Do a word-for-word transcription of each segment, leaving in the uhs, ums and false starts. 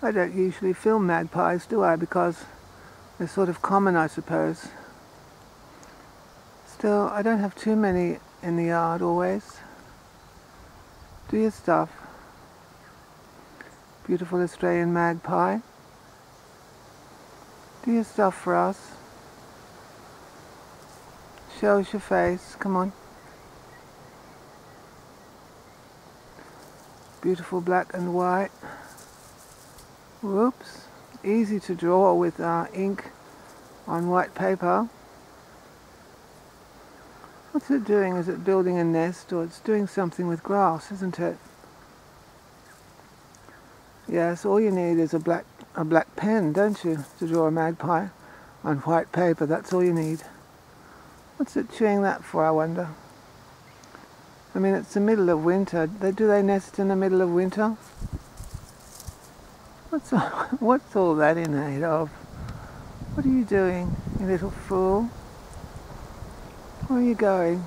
I don't usually film magpies, do I? Because they're sort of common, I suppose. Still, I don't have too many in the yard always. Do your stuff. Beautiful Australian magpie. Do your stuff for us. Show us your face, come on. Beautiful black and white. Whoops. Easy to draw with uh, ink on white paper. What's it doing? Is it building a nest, or it's doing something with grass, isn't it? Yes, all you need is a black a black pen, don't you, to draw a magpie on white paper. That's all you need. What's it chewing that for, I wonder? I mean, it's the middle of winter. Do they nest in the middle of winter? What's all, what's all that in aid of? What are you doing, you little fool? Where are you going?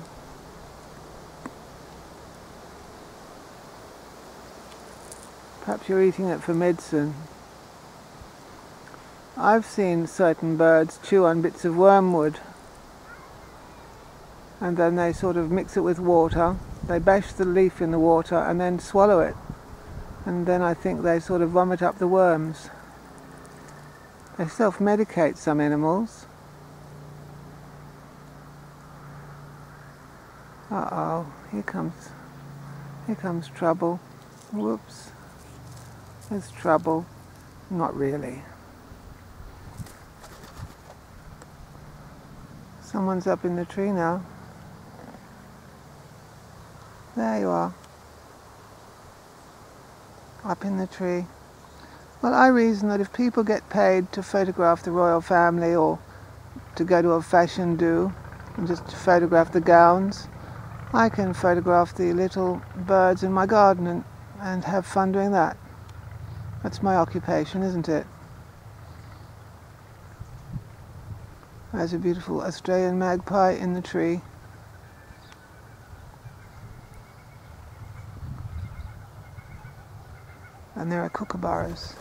Perhaps you're eating it for medicine. I've seen certain birds chew on bits of wormwood, and then they sort of mix it with water. They bash the leaf in the water and then swallow it. And then I think they sort of vomit up the worms. They self-medicate, some animals. Uh-oh, here comes, here comes trouble. Whoops, there's trouble. Not really. Someone's up in the tree now. There you are. Up in the tree. Well, I reason that if people get paid to photograph the royal family, or to go to a fashion do and just to photograph the gowns, I can photograph the little birds in my garden and, and have fun doing that. That's my occupation, isn't it? There's a beautiful Australian magpie in the tree. And there are kookaburras.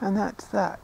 And that's that.